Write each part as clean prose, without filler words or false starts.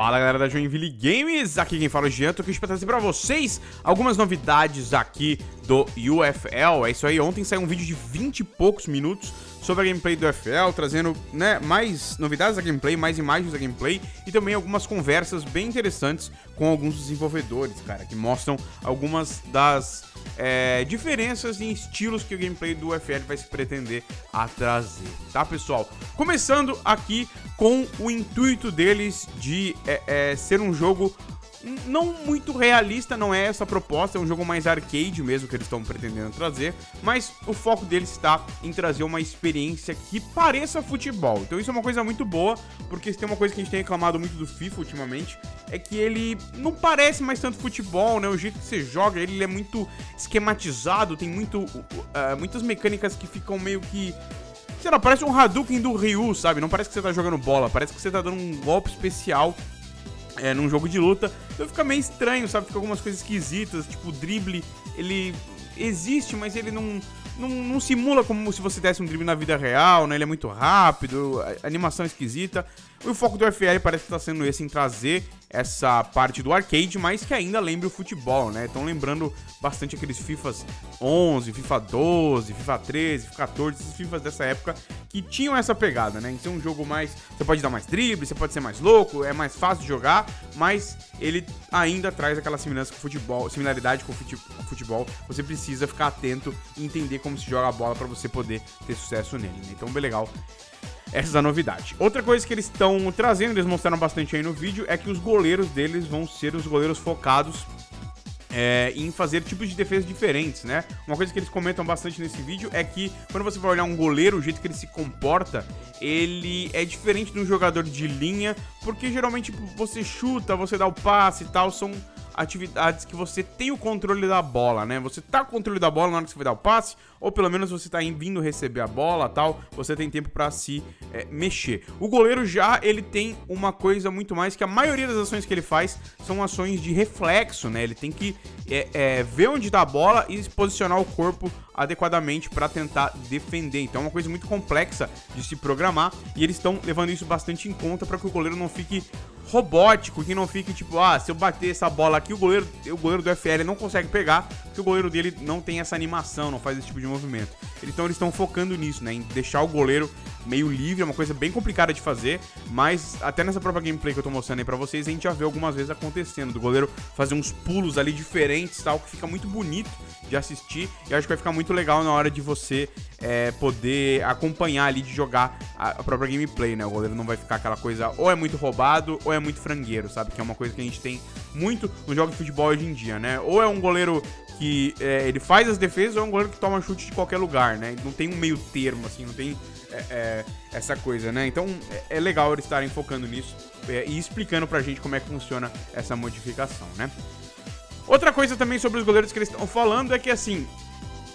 Fala, galera da Joinville Games, aqui quem fala é o Gento, que eu trazer pra vocês algumas novidades aqui do UFL. É isso aí, ontem saiu um vídeo de 20 e poucos minutos sobre a gameplay do UFL, trazendo mais novidades da gameplay, mais imagens da gameplay e também algumas conversas bem interessantes com alguns desenvolvedores, cara, que mostram algumas das diferenças em estilos que o gameplay do UFL vai se pretender a trazer, tá, pessoal? Começando aqui com o intuito deles de ser um jogo não muito realista, não é essa a proposta, é um jogo mais arcade mesmo que eles estão pretendendo trazer, mas o foco deles está em trazer uma experiência que pareça futebol. Então isso é uma coisa muito boa, porque se tem uma coisa que a gente tem reclamado muito do FIFA ultimamente, é que ele não parece mais tanto futebol, né? O jeito que você joga, ele é muito esquematizado, tem muito, muitas mecânicas que ficam meio que... sei lá, parece um Hadouken do Ryu, sabe? Não parece que você tá jogando bola, parece que você tá dando um golpe especial num jogo de luta. Então fica meio estranho, sabe? Fica algumas coisas esquisitas, tipo o drible, ele existe, mas ele não simula como se você desse um drible na vida real, né? Ele é muito rápido, animação esquisita. O foco do UFL parece que tá sendo esse, em trazer essa parte do arcade, mas que ainda lembra o futebol, né? Estão lembrando bastante aqueles FIFA 11, FIFA 12, FIFA 13, FIFA 14, esses FIFAs dessa época que tinham essa pegada, né? Então é um jogo mais... você pode dar mais drible, você pode ser mais louco, é mais fácil de jogar, mas ele ainda traz aquela semelhança com o futebol, similaridade com o futebol. Você precisa ficar atento e entender como se joga a bola para você poder ter sucesso nele, né? Então, bem legal. Essa é a novidade. Outra coisa que eles estão trazendo, eles mostraram bastante aí no vídeo, é que os goleiros deles vão ser os goleiros focados em fazer tipos de defesa diferentes, né? Uma coisa que eles comentam bastante nesse vídeo é que quando você vai olhar um goleiro, o jeito que ele se comporta, ele é diferente de um jogador de linha, porque geralmente você chuta, você dá o passe e tal, são atividades que você tem o controle da bola, né? Você tá com o controle da bola na hora que você vai dar o passe, ou pelo menos você tá vindo receber a bola, tal, você tem tempo pra se mexer. O goleiro já, ele tem uma coisa muito mais, que a maioria das ações que ele faz são ações de reflexo, né? Ele tem que ver onde tá a bola e posicionar o corpo adequadamente pra tentar defender. Então é uma coisa muito complexa de se programar e eles estão levando isso bastante em conta pra que o goleiro não fique robótico, que não fique tipo, ah, se eu bater essa bola aqui, o goleiro do UFL não consegue pegar, porque o goleiro dele não tem essa animação, não faz esse tipo de movimento. Então eles estão focando nisso, né, em deixar o goleiro meio livre, é uma coisa bem complicada de fazer, mas até nessa própria gameplay que eu tô mostrando aí pra vocês, a gente já vê algumas vezes acontecendo, do goleiro fazer uns pulos ali diferentes, tal, que fica muito bonito de assistir, e acho que vai ficar muito legal na hora de você poder acompanhar ali, de jogar a própria gameplay, né, o goleiro não vai ficar aquela coisa, ou é muito roubado, ou é muito frangueiro, sabe, que é uma coisa que a gente tem muito no jogo de futebol hoje em dia, né, ou é um goleiro que ele faz as defesas, ou é um goleiro que toma chute de qualquer lugar, né, não tem um meio termo, assim, não tem essa coisa, né? Então é legal eles estarem focando nisso e explicando pra gente como é que funciona essa modificação, né? Outra coisa também sobre os goleiros que eles estão falando é que, assim,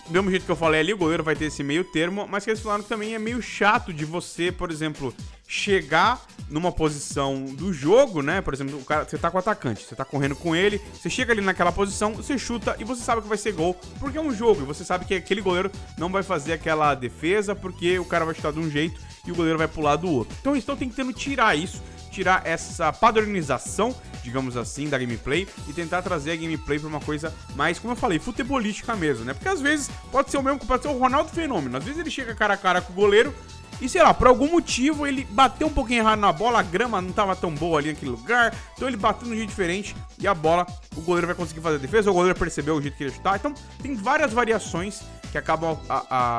do mesmo jeito que eu falei ali, o goleiro vai ter esse meio termo, mas que eles falaram que também é meio chato de você, por exemplo, chegar numa posição do jogo, né? Por exemplo, o cara, você tá com o atacante, você tá correndo com ele, você chega ali naquela posição, você chuta e você sabe que vai ser gol, porque é um jogo, e você sabe que aquele goleiro não vai fazer aquela defesa, porque o cara vai chutar de um jeito e o goleiro vai pular do outro. Então eles estão tentando tirar isso, tirar essa padronização, digamos assim, da gameplay e tentar trazer a gameplay pra uma coisa mais, como eu falei, futebolística mesmo, né? Porque às vezes pode ser o mesmo, pode ser o Ronaldo Fenômeno, às vezes ele chega cara a cara com o goleiro e, sei lá, por algum motivo ele bateu um pouquinho errado na bola, a grama não tava tão boa ali naquele lugar, então ele bateu de um jeito diferente e a bola, o goleiro vai conseguir fazer a defesa, o goleiro percebeu o jeito que ele ia chutar, então tem várias variações que acabam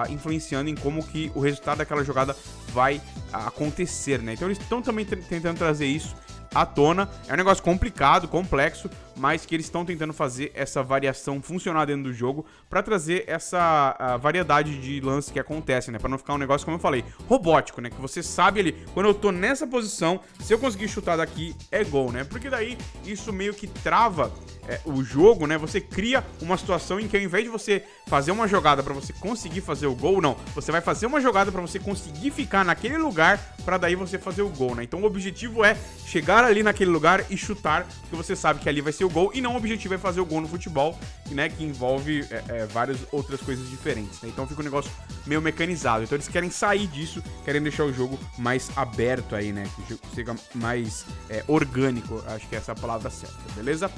influenciando em como que o resultado daquela jogada vai acontecer, né? Então eles estão também tentando trazer isso à tona, é um negócio complicado, complexo, mas que eles estão tentando fazer essa variação funcionar dentro do jogo pra trazer essa variedade de lance que acontece, né? Pra não ficar um negócio, como eu falei, robótico, né? Que você sabe ali, quando eu tô nessa posição, se eu conseguir chutar daqui, é gol, né? Porque daí isso meio que trava o jogo, né? Você cria uma situação em que, ao invés de você fazer uma jogada pra você conseguir fazer o gol, não, você vai fazer uma jogada pra você conseguir ficar naquele lugar pra daí você fazer o gol, né? Então o objetivo é chegar ali naquele lugar e chutar, porque você sabe que ali vai ser o gol, e não o objetivo é fazer o gol no futebol, né, que envolve várias outras coisas diferentes, né? Então fica um negócio meio mecanizado. Então eles querem sair disso, querem deixar o jogo mais aberto aí, né, que o jogo seja mais orgânico, acho que é essa a palavra certa, beleza?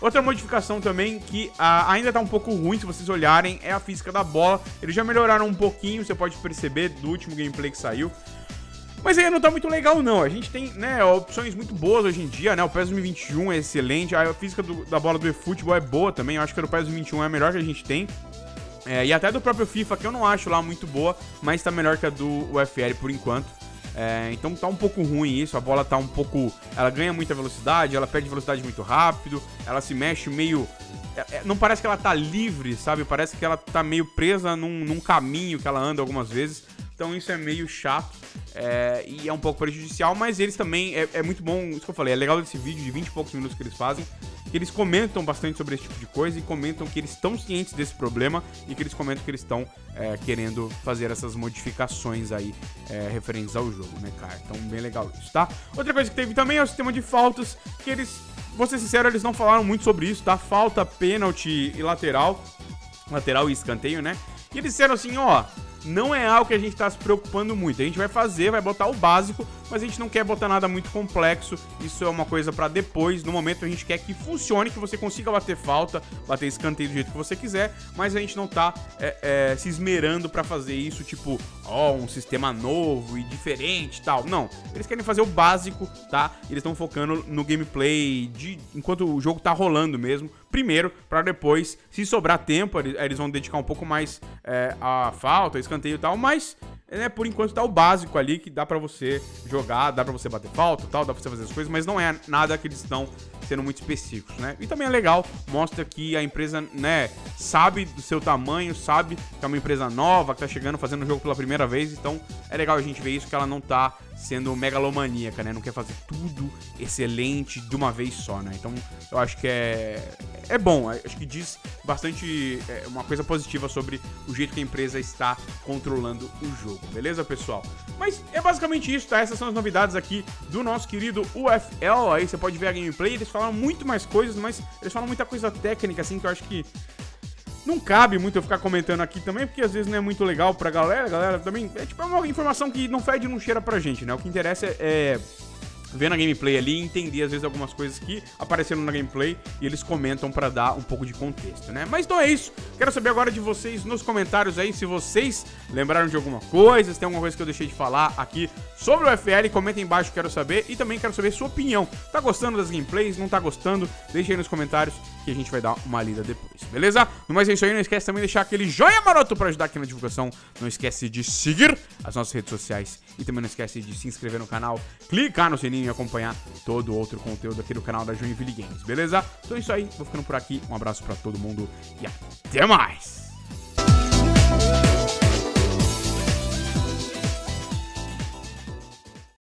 Outra modificação também que ainda tá um pouco ruim, se vocês olharem, é a física da bola. Eles já melhoraram um pouquinho, você pode perceber do último gameplay que saiu. Mas aí não tá muito legal não, a gente tem, né, opções muito boas hoje em dia, né, o PES 2021 é excelente, a física da bola do e-Football é boa também, eu acho que a do PES 2021 é a melhor que a gente tem, e até do próprio FIFA, que eu não acho lá muito boa, mas tá melhor que a do UFL por enquanto. Então tá um pouco ruim isso, a bola tá um pouco... Ela ganha muita velocidade, ela perde velocidade muito rápido, ela se mexe meio... Não parece que ela tá livre, sabe? Parece que ela tá meio presa num caminho que ela anda algumas vezes. Então isso é meio chato e é um pouco prejudicial, mas eles também... É muito bom, isso que eu falei, é legal desse vídeo de 20 e poucos minutos que eles fazem, que eles comentam bastante sobre esse tipo de coisa e comentam que eles estão cientes desse problema e que eles comentam que eles estão querendo fazer essas modificações aí referentes ao jogo, né, cara? Então, bem legal isso, tá? Outra coisa que teve também é o sistema de faltas, que eles, vou ser sincero, eles não falaram muito sobre isso, tá? Falta, pênalti e lateral, lateral e escanteio, né? E eles disseram assim, ó... Não é algo que a gente tá se preocupando muito. A gente vai fazer, vai botar o básico, mas a gente não quer botar nada muito complexo. Isso é uma coisa pra depois. No momento a gente quer que funcione, que você consiga bater falta, bater escanteio do jeito que você quiser, mas a gente não tá se esmerando pra fazer isso, tipo, ó, um sistema novo e diferente e tal. Não, eles querem fazer o básico, tá? Eles estão focando no gameplay enquanto o jogo tá rolando mesmo. Primeiro, pra depois, se sobrar tempo, eles vão dedicar um pouco mais a falta, escanteio e tal, mas, né, por enquanto tá o básico ali, que dá pra você jogar, dá pra você bater falta e tal, dá pra você fazer as coisas, mas não é nada que eles estão sendo muito específicos, né? E também é legal, mostra que a empresa, né, sabe do seu tamanho, sabe que é uma empresa nova, que tá chegando, fazendo o jogo pela primeira vez, então é legal a gente ver isso, que ela não tá sendo megalomaníaca, né? Não quer fazer tudo excelente de uma vez só, né? Então eu acho que é bom, acho que diz bastante uma coisa positiva sobre o jeito que a empresa está controlando o jogo, beleza, pessoal? Mas é basicamente isso, tá? Essas são as novidades aqui do nosso querido UFL, aí você pode ver a gameplay, eles falam muito mais coisas, mas eles falam muita coisa técnica, assim, que eu acho que não cabe muito eu ficar comentando aqui também, porque às vezes não é muito legal pra galera, também... É uma informação que não fede e não cheira pra gente, né? O que interessa é ver na gameplay ali e entender, às vezes, algumas coisas que apareceram na gameplay e eles comentam pra dar um pouco de contexto, né? Mas então é isso. Quero saber agora de vocês nos comentários aí, se vocês lembraram de alguma coisa, se tem alguma coisa que eu deixei de falar aqui sobre o UFL, comenta aí embaixo, quero saber. E também quero saber sua opinião. Tá gostando das gameplays? Não tá gostando? Deixa aí nos comentários, que a gente vai dar uma lida depois, beleza? No mais é isso aí, não esquece também de deixar aquele joinha maroto pra ajudar aqui na divulgação, não esquece de seguir as nossas redes sociais e também não esquece de se inscrever no canal, clicar no sininho e acompanhar todo outro conteúdo aqui do canal da Joinville Games, beleza? Então é isso aí, vou ficando por aqui, um abraço pra todo mundo e até mais!